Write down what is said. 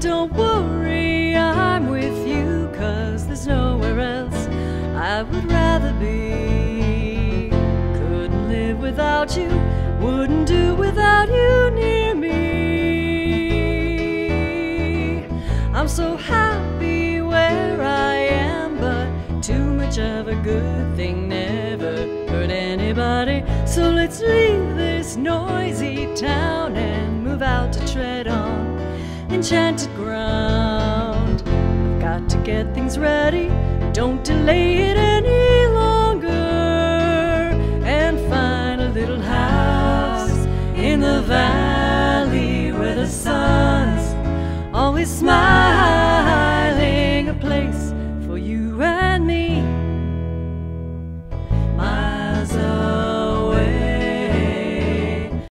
But don't worry, I'm with you, 'cause there's nowhere else I would rather be. Couldn't live without you, wouldn't do without you near me. I'm so happy where I am, but too much of a good thing never hurt anybody. So let's leave this noisy town and move out to tread on enchanted ground. I've got to get things ready, don't delay it any longer, and find a little house in the valley where the sun's always smiling, a place